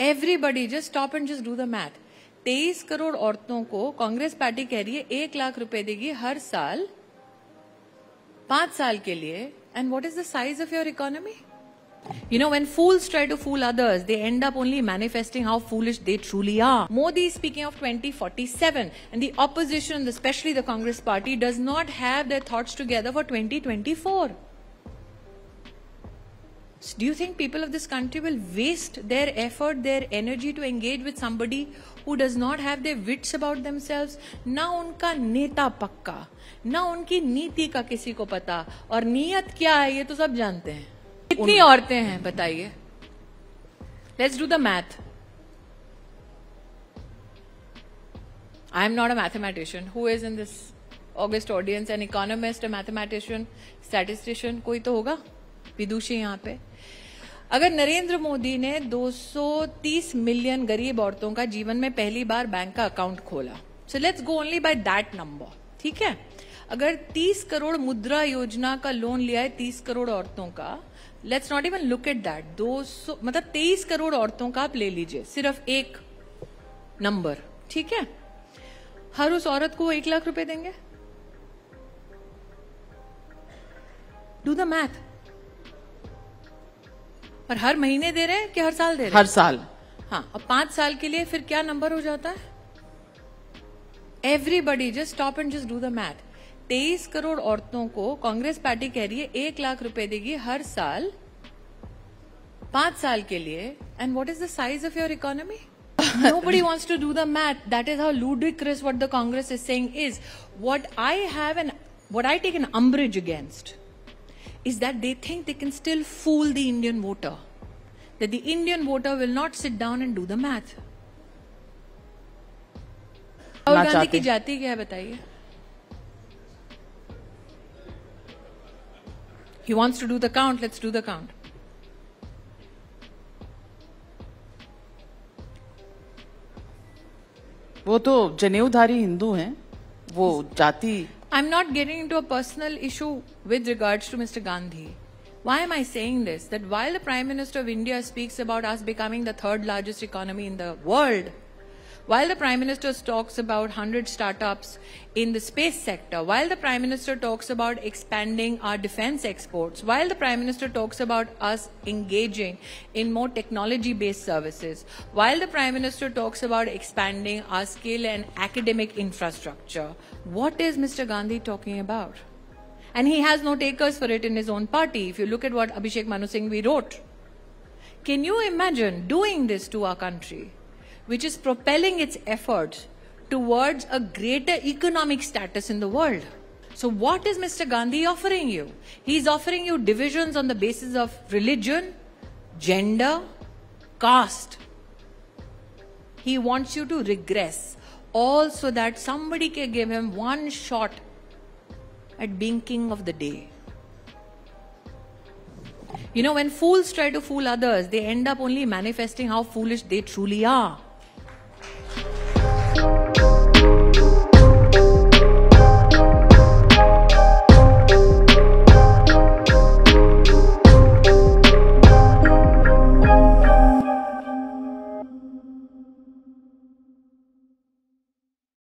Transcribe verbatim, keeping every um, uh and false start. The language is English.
Everybody just stop and just do the math. तेईस करोड़ औरतों को कांग्रेस पार्टी कह रही है एक लाख रुपए देगी हर साल पांच साल के लिए। And what is the size of your economy? You know, when fools try to fool others, they end up only manifesting how foolish they truly are. Modi is speaking of twenty forty-seven, and the opposition, especially the Congress party, does not have their thoughts together for twenty twenty-four. So do you think people of this country will waste their effort, their energy to engage with somebody who does not have their wits about themselves? ना उनका नेता पक्का, ना उनकी नीति का किसी को पता, और नीयत क्या है ये तो सब जानते हैं। कितनी औरतें हैं बताइए? Let's do the math. I am not a mathematician. Who is in this august audience an economist, a mathematician, statistician? कोई तो होगा विदुषी यहाँ पे। अगर नरेंद्र मोदी ने दो सौ तीस मिलियन गरीब औरतों का जीवन में पहली बार बैंक का अकाउंट खोला, so let's go only by that number, ठीक है? अगर तीस करोड़ मुद्रा योजना का लोन लिया है तीस करोड़ औरतों का, let's not even look at that, दो सौ मतलब तेईस करोड़ औरतों का आप ले लीजिए सिर्फ एक नंबर, ठीक है? हर उस औरत को एक लाख रुपए देंगे? Do the math. और हर महीने दे रहे हैं कि हर साल दे रहे हैं? हर साल, हाँ। और पांच साल के लिए फिर क्या नंबर हो जाता है? Everybody just stop and just do the math. तेईस करोड़ औरतों को कांग्रेस पार्टी कह रही है एक लाख रुपए देगी हर साल पांच साल के लिए। And what is the size of your economy? Nobody wants to do the math. That is how ludicrous what the Congress is saying is. What I have and what I take an umbrage against is that they think they can still fool the Indian voter. That the Indian voter will not sit down and do the math. Rahul Gandhi की जाति क्या है बताइए? He wants to do the count. Let's do the count. वो तो जनेऊधारी हिंदू हैं, वो जाति। I'm not getting into a personal issue with regards to Mister Gandhi. Why am I saying this? That while the Prime Minister of India speaks about us becoming the third largest economy in the world, while the Prime Minister talks about one hundred startups in the space sector, while the Prime Minister talks about expanding our defense exports, while the Prime Minister talks about us engaging in more technology-based services, while the Prime Minister talks about expanding our skill and academic infrastructure, what is Mister Gandhi talking about? And he has no takers for it in his own party. If you look at what Abhishek Manu Singhvi wrote, can you imagine doing this to our country, which is propelling its efforts towards a greater economic status in the world? So what is Mister Gandhi offering you? He is offering you divisions on the basis of religion, gender, caste. He wants you to regress, all so that somebody can give him one shot at being king of the day. You know, when fools try to fool others, they end up only manifesting how foolish they truly are.